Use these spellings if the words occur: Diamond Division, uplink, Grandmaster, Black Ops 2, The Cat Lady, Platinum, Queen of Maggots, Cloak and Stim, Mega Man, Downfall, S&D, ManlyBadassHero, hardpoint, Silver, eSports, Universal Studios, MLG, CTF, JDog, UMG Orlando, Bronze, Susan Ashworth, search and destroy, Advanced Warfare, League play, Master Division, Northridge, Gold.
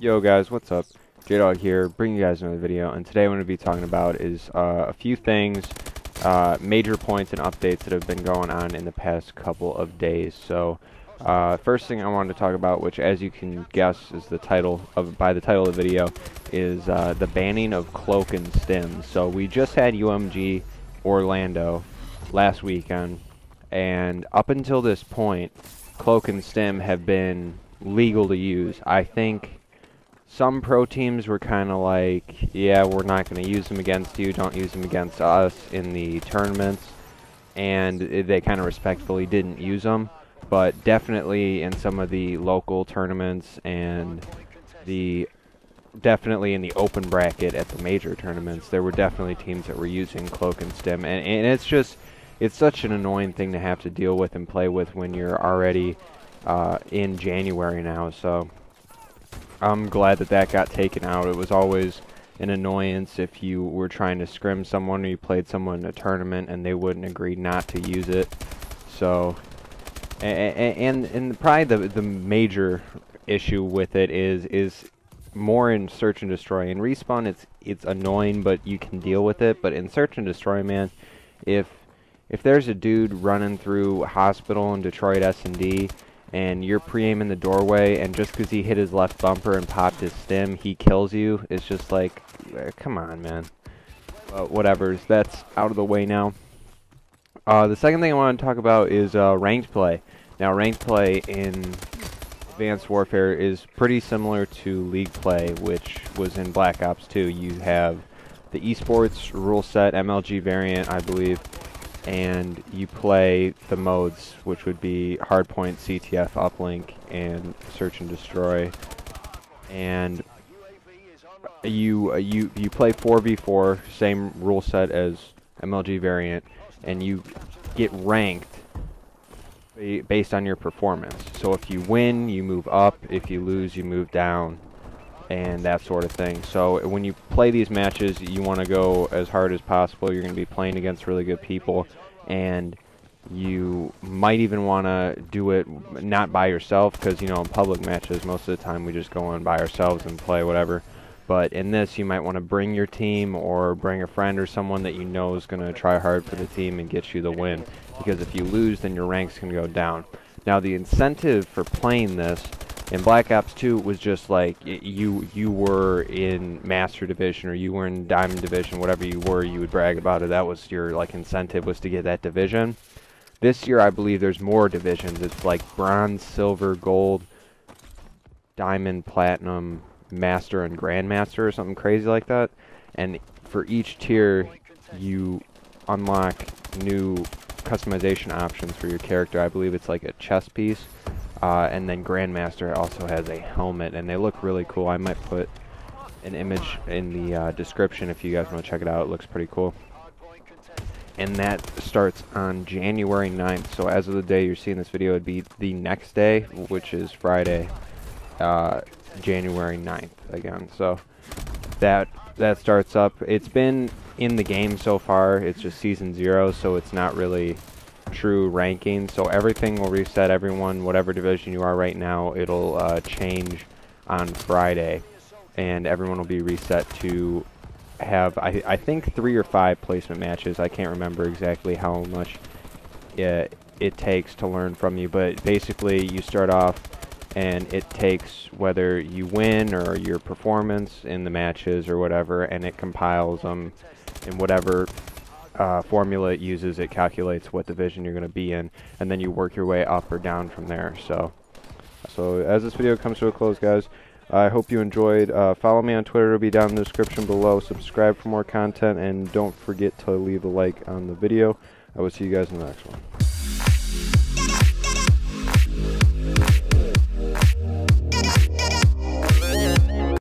Yo guys, what's up? JDog here, bringing you guys another video, and today I'm going to be talking about is a few things, major points and updates that have been going on in the past couple of days. So first thing I wanted to talk about, which as you can guess is the title of the video, is the banning of Cloak and Stim. So we just had UMG Orlando last weekend, and up until this point Cloak and Stim have been legal to use. I think some pro teams were kind of like, yeah, we're not going to use them against you, don't use them against us in the tournaments, and they kind of respectfully didn't use them. But definitely in some of the local tournaments and the definitely in the open bracket at the major tournaments, there were definitely teams that were using Cloak and Stim, and it's just, it's such an annoying thing to have to deal with and play with when you're already in January now. So I'm glad that that got taken out. It was always an annoyance if you were trying to scrim someone or you played someone in a tournament and they wouldn't agree not to use it. So and probably the major issue with it is more in Search and Destroy. In Respawn, it's annoying, but you can deal with it. But in Search and Destroy, man, if there's a dude running through hospital in Detroit S&D and you're pre-aiming the doorway, and just because he hit his left bumper and popped his stim, he kills you, it's just like, come on, man. Whatever, that's out of the way now. The second thing I want to talk about is ranked play. Now, ranked play in Advanced Warfare is pretty similar to League play, which was in Black Ops 2. You have the eSports rule set, MLG variant, I believe, and you play the modes, which would be hardpoint, CTF, uplink, and search and destroy. And you play 4v4, same rule set as MLG variant, and you get ranked based on your performance. So if you win, you move up, if you lose, you move down, and that sort of thing. So when you play these matches, you want to go as hard as possible. You're going to be playing against really good people, and you might even want to do it not by yourself, because, you know, in public matches, most of the time we just go in by ourselves and play whatever. But in this, you might want to bring your team or bring a friend or someone that you know is going to try hard for the team and get you the win. Because if you lose, then your ranks can go down. Now, the incentive for playing this in Black Ops 2 was just like, you were in Master Division or you were in Diamond Division, whatever you were, you would brag about it. That was your, like, incentive was to get that division. This year, I believe there's more divisions. It's like Bronze, Silver, Gold, Diamond, Platinum, Master and Grandmaster or something crazy like that, and for each tier you unlock new customization options for your character. I believe it's like a chest piece, and then Grandmaster also has a helmet, and they look really cool. I might put an image in the description if you guys want to check it out. It looks pretty cool, and that starts on January 9th. So as of the day you're seeing this video, it'd be the next day, which is Friday, January 9th again. So that starts up. It's been in the game so far, it's just season 0, so it's not really true ranking. So everything will reset. Everyone, whatever division you are right now, it'll change on Friday, and everyone will be reset to have I think 3 or 5 placement matches. I can't remember exactly how much it takes to learn from you, but basically you start off, and it takes whether you win or your performance in the matches or whatever, and it compiles them in whatever formula it uses. It calculates what division you're going to be in, and then you work your way up or down from there. So as this video comes to a close, guys, I hope you enjoyed. Follow me on Twitter, it'll be down in the description below. Subscribe for more content, and don't forget to leave a like on the video. I will see you guys in the next one.